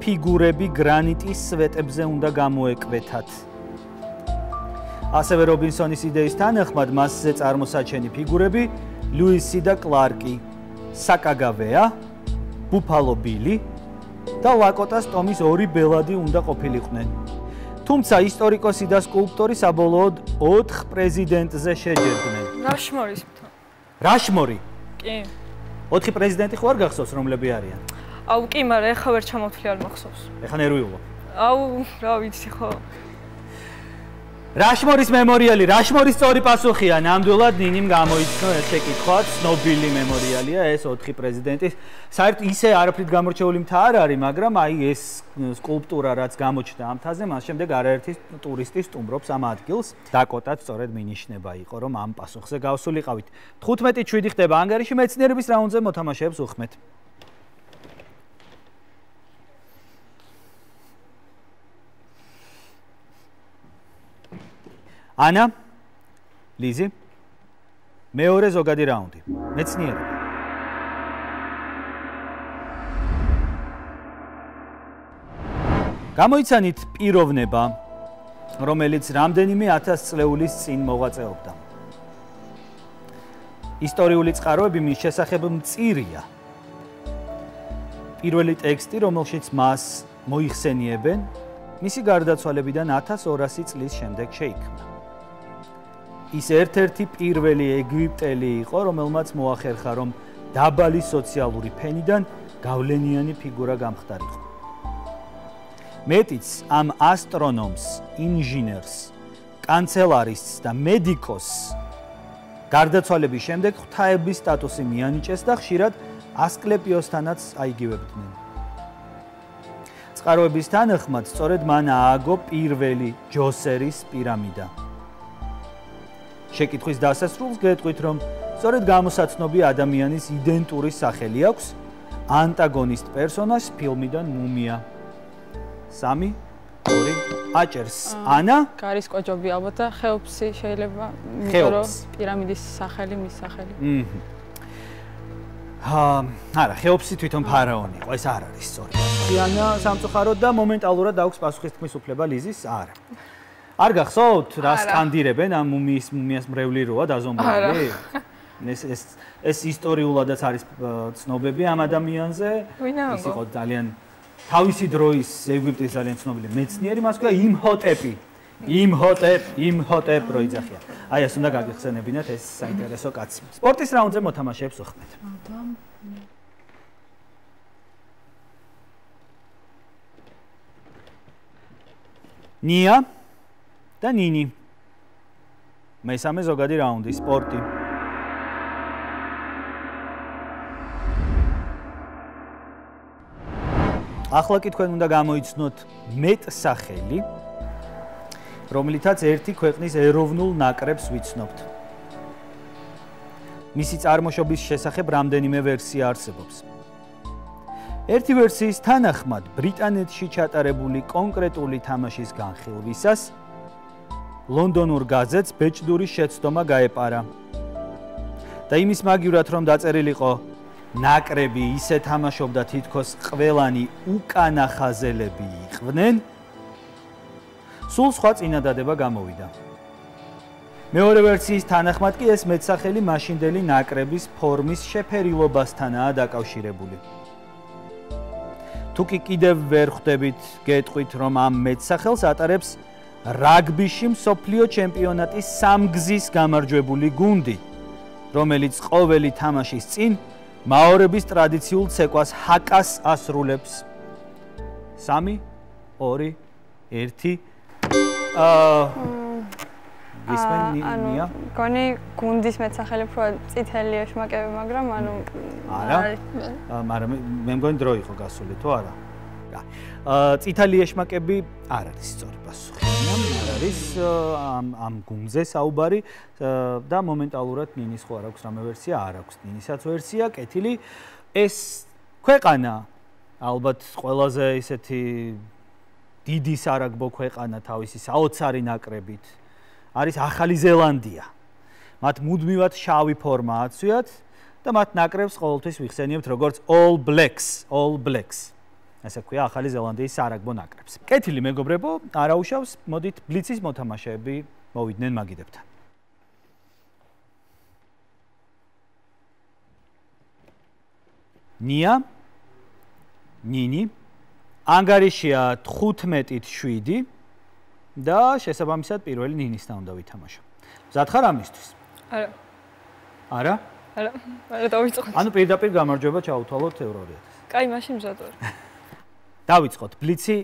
ფიგურები გრანიტის სვეტებზე უნდა გამოეკვეთათ. ასევე რობინსონის იდეის თანახმად მასზე წარმოსაჩენი ფიგურები ლუისი და კლარკი, საკაგავეა, ბუფალო ბილი და ლაკოტას ტომის ორი ბელადი უნდა ყოფილიყვნენ. თუმცა ისტორიკოსი და სკულპტორი საბოლოოდ 4 პრეზიდენტზე შეჯერდნენ. რაშმორის მთა. რაშმორი? კი. 4 პრეზიდენტი ხო არ გახსოვს რომლები არიან? აუ კი, მაგრამ ეხლა ვერ ჩამოთვლი არ მახსოვს. ეხლა ნერვიულობ. აუ, რა ვიცი ხო. რაშმორის მემორიალი, რაშმორის სწორი პასუხია. ნამდვილად ნინიმ გამოიცნო ეს შეკითხვა, ცნობილი მემორიალია ეს 4 პრეზიდენტის. საერთოდ ისე არაფრით გამორჩეული მთა არ არის, მაგრამ აი ეს სკულპტურა რაც გამოჩნდა ამ თაზე, მას შემდეგ არაერთი ტურისტი სტუმრობს ამ ადგილს. დაკოტაც სწორედ მინიშნება იყო, რომ ამ პასუხზე გავსულიყავით. 15-7 ხდება ანგარიში მეცნიერების რაუნდზე მოთამაშეებს უხმეთ. ანა, ლიზი, მეორე ზოგადი რაუნდი. მეცნიერები. გამოიცანით პიროვნება, რომელიც რამდენიმე 1000 წლების წინ მოღვაწეობდა. ისტორიული წყაროები მის შესახებ მწირია. პირველი ტექსტი, რომელშიც მას მოიხსენიებენ, მისი გარდაცვალებიდან 1200 წლის შემდეგ შეიქმნა. ის ერთ-ერთი პირველი ეგვიპტელი იყო, რომელმაც მოახერხა, რომ დაბალი სოციალური ფენიდან გავლენიანი ფიგურა გამხდარიყო. მეტიც ამ ასტრონომს, ინჟინერს, კანცელარისტს და მედიკოსს გარდაცვალების შემდეგ ღვთაების სტატუსი მიანიჭეს და ხშირად ასკლეპიოსთანაც აიგივებდნენ. წყაროების თანახმად, სწორედ მან ააგო პირველი ჯოსერის პირამიდა. შეკითხვის დასასრულს გეტყვით, რომ სწორედ გამოსაცნობი ადამიანის იდენტური სახელი აქვს ანტაგონისტ პერსონაჟს ფილმიდან მუმია. 3, 2 აჭერს ანა გარის კოჯობი ალბათ და ხეოფსი შეიძლება რომ პირამიდის სახელი მის სახელი არა ხეოფსი თვითონ ფარაონი იყო ეს არ არის სწორი ანა სამწუხაროდ და მომენტალურად აქვს პასუხის თქმის უფლება ლიზის არა არ გახსოვთ რა სკანდირებენ ამ მუმიას მრევლი როა დაზომბალი ეს ისტორიულადაც არის ცნობები ამ ადამიანზე ის იყო ძალიან თავისი დროის ეგვიპტის ძალიან ცნობილი მეცნიერი მას ქვია იმჰოტეპი. იმჰოტეპ როიძახია. აი ეს უნდა გაგიხსენებინათ ეს საინტერესო კაცი. სპორტის რაუნდზე მოთამაშეებს უხმეთ. ნია და ნინი. მესამე ზოგადი რაუნდი სპორტი. ახლა კი თქვენ უნდა გამოიცნოთ მეტსახელი, რომლითაც ერთი ქვეყნის ეროვნულ ნაკრებს ვიცნობთ. მისი წარმოშობის შესახებ რამდენიმე ვერსია არსებობს. ერთი ვერსიის თანახმად, ბრიტანეთში ჩატარებული კონკრეტული თამაშის განხილვისას ლონდონურ გაზეთს ბეჭდური შეცდომა გაეპარა. და იმის მაგივრად რომ დაწერილიყო ნაკრები ისე თამაშობდა თითქოს ყველანი უკანა ხაზელები იყვნენ სულ სხვა წინადადება გამოვიდა მეორე ვერსიის თანახმად კი ეს მეტსახელი მაშინდელი ნაკრების ფორმის შეფერილობასთანაა დაკავშირებული თუ კი კიდევ ვერ ხვდებით გეტყვით რომ ამ მეტსახელს ატარებს რაგბიში მსოფლიო ჩემპიონატის სამგზის გამარჯვებული გუნდი რომელიც ყოველი თამაშის წინ მაორების ტრადიციულ ცეკვას ჰაკას ასრულებს 3 2 1 გისმენია გონი გუნდის მეტსახელი უფრო წითელია შმაკები მაგრამ ანუ არა მაგრამ მე მგონი დრო იყო გასული თუ არა წითელია შმაკები არ არის სწორი პასუხი არის ამ გუნდზე საუბარი და მომენტალურად ნინის ხო არ აქვს რამე ვერსია არ აქვს ნინისაც ვერსია კეთილი ეს ქვეყანა ალბათ ყველაზე ისეთი დიდი სარაგბო ქვეყანა თავისი საოცარი ნაკრებით არის ახალი ზელანდია მათ მუდმივად შავი ფორმა აცვიათ და მათ ნაკრებს ყოველთვის ვიხსენიებთ როგორც all blacks ასე ქვია ახალი ზელანდიის სარაგბო ნაკრებს. კეთილი მეგობრებო, არაუშავს, მოდით ბლიცის მოთამაშეები მოვიდნენ მაგიდებთან. ნია ნინი ანგარიშია 15-7 და შესაბამისად პირველი ნინისთან უნდა ვითამაშო. მზად ხარ ამისთვის? არა. არა? არა. არა დავიწყოთ. ანუ პირდაპირ გამარჯვება ჩაუთვალოთ ევროზე. კაი, მაშინ მზად ვარ. დავიწყოთ ბლიცი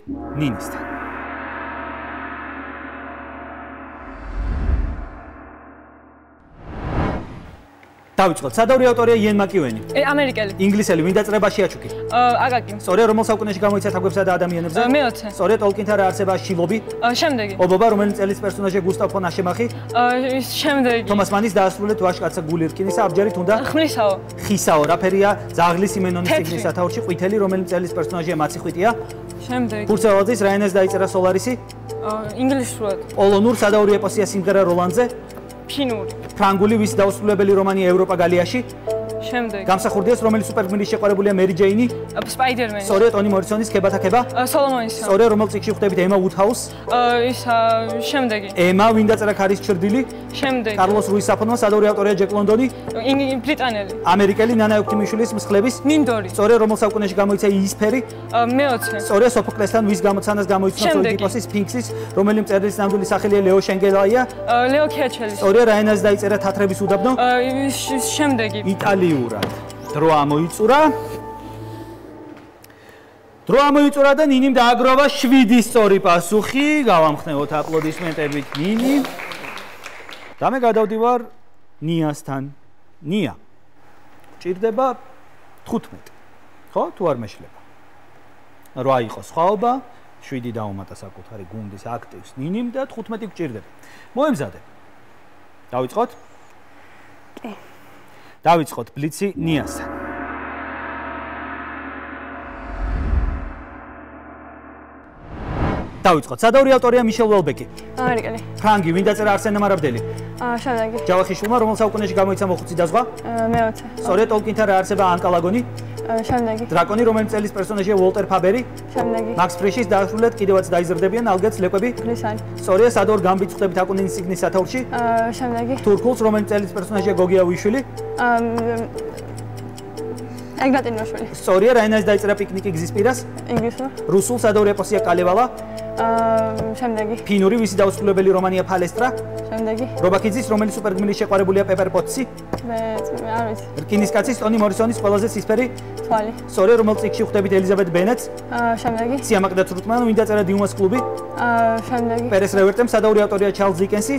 ნინისთან. დავიწყოთ. სადავრი ავტორია იენ მაკივენი? ამერიკელი. ინგლისელი, ვინ დაწერებაში აჩუკი? აგაკი. სწორია რომელ საუკუნეში გამოიცა თაგვებსა და ადამიანებზე? მე-20. სწორია ტოლკინთან რა არსებაა შილობი? შემდეგი. ობობა რომელი წელის პერსონაჟია გუსტავ ფონ აშემახი? შემდეგი. თომას მანის დაასრულეთ ვაჟკაცსა გულირკინის აბჯერით უნდა? ხმლისაო. ხისაო, რაფერია ზაღლის იმენონის ციგნის სათაურში ყვითელი რომელი წელის პერსონაჟია მაცი ხვიტია? შემდეგი. ფურცელაძის რაენას დაიწერა სოლარისი? ინგლისურად. პოლონურ სადავრი ეპოსია სიმღერა როლანდზე? ფინური. ფრანგული ვის დაუსრულებელი რომანია ევროპა გალიაში? შემდეგ. გამსახურდიეს რომელი სუპერგმირის შეყვარებულია მერი ჯეინი? სპაიდერმენი. სწორია ტონი მორისონის ქებათა ქება? სოლომონისა. სწორია რომელ წიგნში ხვდებით ემა ვუდჰაუს? შემდეგი. ემა ვინ დაწერა ქარის ჭრდილი? შემდეგ. კარლოს რუის საფონმა სადავრი ავტორია ჯეკ ლონდონი? ბრიტანელი. ამერიკელი ნანა ექვთიმიშვილის მსხლების? მინდორი. სწორია რომელ საუკუნეში გამოიცა იისფერი? მე-20. სწორია სოფოკლესთან ვის გამოცანას გამოიცნო ოიდიპოსის სფინქსის, რომელი მწერლის ნამდვილი სახელია ლეო შენგელაია? ლეო ქეჩელი. სწორია რაენას დაიწერა თათრების უდაბნო? შემდეგი. იტალიურად. დრო ამოიწურა და ნინიმ დააგროვა 7 სწორი პასუხი. გავამხნევთ აპლოდისმენტებით ნინი. და მე გადავდივარ ნიასთან. ნია. ჭირდება 15. ხო? თუ არ მეშლება. 8 იყო სხვაობა, 7 დაუმატა საკუთარი გუნდის აქტივს ნინიმ და 15 გჭირდება. მოემზადე. დავიწყოთ? კი. დავიწყოთ ბლიცი ნიასთან. დავიწყოთ. Სადაური ავტორია მიშელ ველბეკი? ამერიკელი. ფრანგი, ვინ დაწერა არსენ მარაბდელი? შავდანგი. ჯავახიშვილმა, რომელს საუკუნეში გამოიცა მოხუცი დაზღვა? მე-20. სწორედ ტოლკინთან რა არსება ანკალაგონი? შავდანგი. დრაკონი, რომელიც წელის პერსონაჟია ვოლტერ ფაბერი? შავდანგი. მაქს ფრეშის დაასრულეთ კიდევაც დაიზრდებიან ალგეთს ლეკვები? გრისანი. სწორედ სადაურ გამბიწყდებით აკუნინის ციგნის სათაურში? შავდანგი. თურქულს, რომელიც წელის პერსონაჟია გოგია ვიშვილი? Egnatin Mashvili. Sorry, Rainaz დაიწერა პიკნიკი გზის პირას. ინგლისურა. რუსულ სადაური ეპოსია კალევალა. შემდეგი. ფინური ვისი დაუსრულებელი რომანია ფალესტრა. შემდეგი. რობაკიძის, რომელიც სუპერგმილის შეყვარებულია პეპერპოტსი. მე არ ვიცი. რკინის კაცის ტონი მორისონის ყველაზე სისფერი თვალი. Sorry, რომელ წიგნში ხვდებით ელიზაბეთ ბენეტს. შემდეგი. სიამაყდა თურმანო, ვინ დაწერა დიუმას კლუბი. შემდეგი. პერეს რევერტემ სადაური ავტორია ჩარლზ დიკენსი.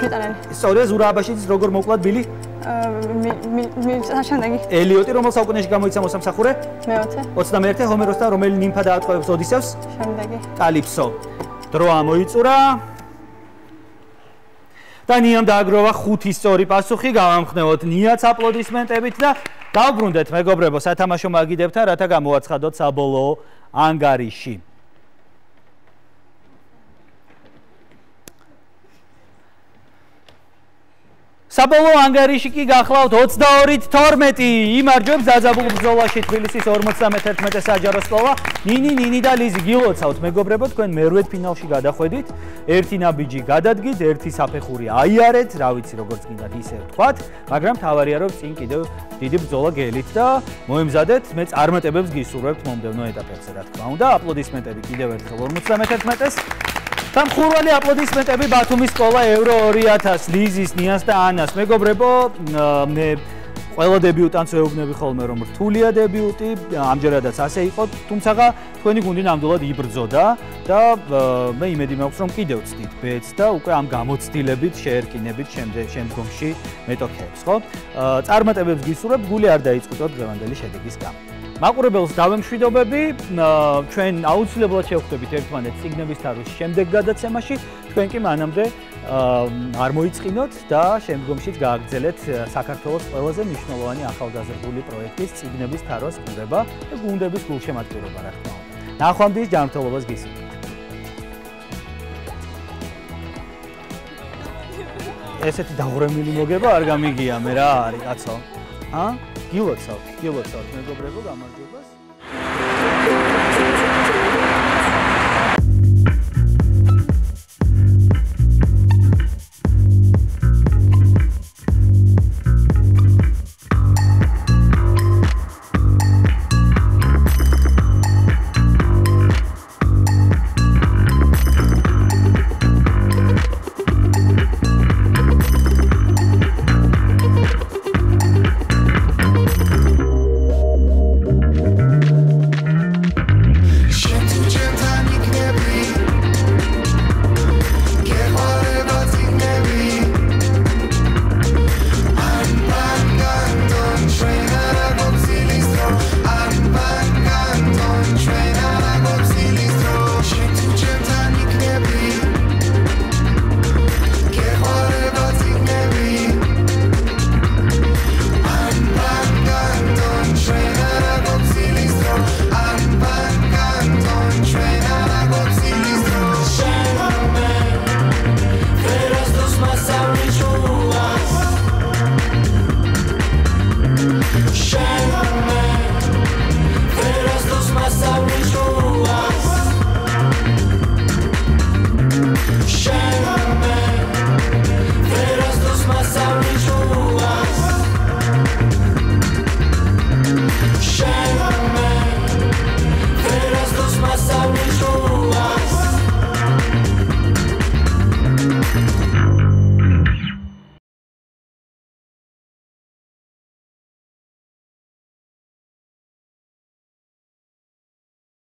ბრიტანელი. Sorry, ზურა აბაშიძის როგორ მოკლად ბილი. შანდაგი. ელიოტი, რომელ საუკუნეში გამოიცა მოსამსახურე? მე-20. 21-ე ჰომეროსთან, რომელი ნიმფა დაატყვევებს ოდისევს? შანდაგი. კალიფსო. დრო ამოიწურა. და ნიამ დააგროვა 5 სწორი პასუხი. გავამხნევოთ ნიაც აპლოდისმენტებით და დავბრუნდეთ მეგობრებო სათამაშო მაგიდებთან, რათა გამოაცხადოთ საბოლოო ანგარიში. საბოლოო ანგარიში კი გახლავთ 22-12 იმარჯვებს დაძაბულ ბრძოლაში თბილისის 53-11 საჯარო სკოლა. ნინი და ლიზი გილოცავთ მეგობრებო, თქვენ მერვედ ფინალში გადახვედით. ერთი ნაბიჯი გადადგით, ერთი საფეხური აიარეთ, რა ვიცი როგორც გინდათ ისე ვთქვათ, მაგრამ თავარიარობ წინ კიდევ დიდი ბრძოლა გელით და მოემზადეთ, მე წარმატებებს გისურვებთ მომდევნო ეტაპებზე, რა თქმა უნდა. აპლოდისმენტები კიდევ ერთხელ 53-11-ს. დამხურვალი აპლოდისმენტები ბათუმის სკოლა ევრო 2000 ლიზის, ნიას და ანას. მეგობრებო, მე ყველა დებიუტანტს ვეუბნები ხოლმე, რომ რთულია დებიუტი, ამჯერადაც ასე იყო, თუმცა თქვენი გუნდი ნამდვილად იბრძოდა და მე იმედი მაქვს, რომ კიდევ ვწდით ბედს და უკვე ამ გამოცდილებით შეერკინებით შემდგომში მეტოქეებს, ხო? წარმატებებს გისურვებთ, გული არ დაიწყოთ დღევანდელი შედეგის გამო. მაყურებელს დავემშვიდობები, ჩვენ აუცილებლად შევხვდებით ერთმანეთს ციგნების სტაროს შემდეგ გადაცემაში, თქვენ კი მანამდე არ მოიწყინოთ და შემდგომშიც გააგრძელეთ საქართველოს ყველაზე მნიშვნელოვანი ახალგაზრდული პროექტის ციგნების სტაროს გუნდება და გუნდების გულშემატკივრობა, რა თქმა უნდა. ნახვამდის, ჯანმრთელობას გისურვებთ. ესეთი დაღურემილი მოგება არ გამიგია მე რა არის, კაცო. ა? გილოცავთ მეგობრებო, გამარჯობას. Shine on me.